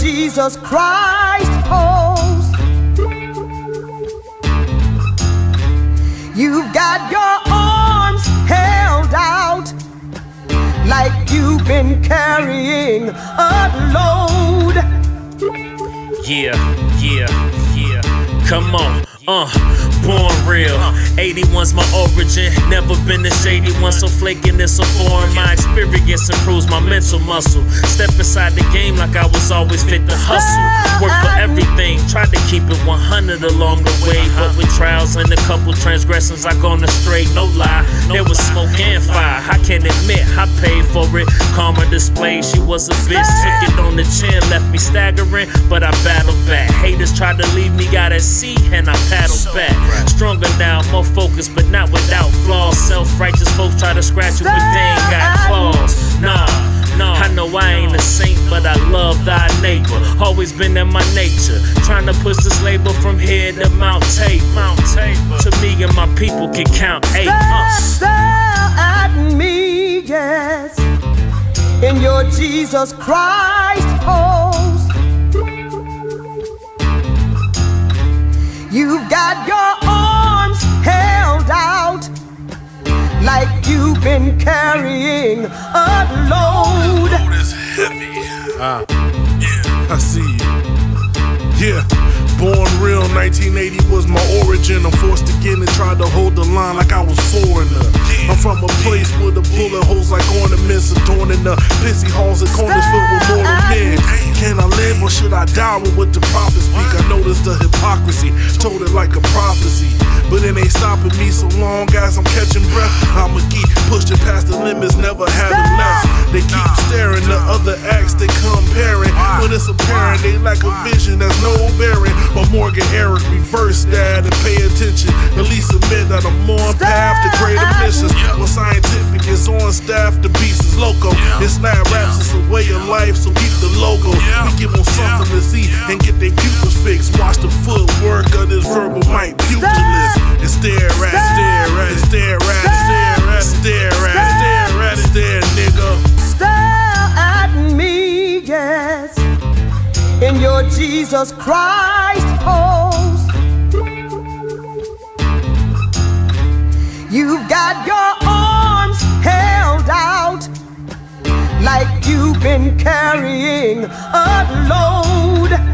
Jesus Christ holds. You've got your arms held out like you've been carrying a load. Yeah, yeah, yeah. Come on, born real. 81's my origin, never been the shady one. So flaking is so foreign. My experience improves my mental muscle. Step inside the game like I was always fit to hustle. Work for everything, tried to keep it 100 along the way. But with trials and a couple transgressions, I gone astray. No lie, there was smoke and fire. I can't admit I paid for it. Karma displayed, she was a bitch. Took it on the chin, left me staggering, but I battled back. Haters tried to leave me out at sea, and I paddled back. Stronger now, more focused, but not without flaws. Self-righteous folks try to scratch it, but they ain't got claws. Nah, I know I ain't a saint, but I love thy neighbor. Always been in my nature, trying to push this label from here to Mount Tabor. To me and my people can count 8 months. Stare at me, yes, in your Jesus Christ pose. You've got your arms held out like you've been carrying a load. The load is heavy. Yeah, I see you. Yeah. Born real, 1980 was my origin. I'm forced again and tried to hold the line like I was foreigner. I'm from a place where the bullet holes like ornaments adorning the busy halls and corners filled with mortal men. Can I live or should I die with what the prophets speak? I noticed the hypocrisy, told it like a prophecy. But it ain't stopping me so long as I'm catching breath. I'm a geek, pushing past the limits, never had enough. They keep staring at other acts, they comparing. When it's apparent, they lack a vision that's no bearing. But Morgan Eric reverse that and pay attention. At least admit that I'm on path to greater missions. When scientific is on staff, the beast is loco. It's not raps, it's a way of life, so keep the logo. We give them something to see and get their pupils fixed. Watch the footwork of this verbal might pugilist. And stare at it, nigga. Stare at me, yes, in your Jesus Christ pose. You've got your arms held out like you've been carrying a load.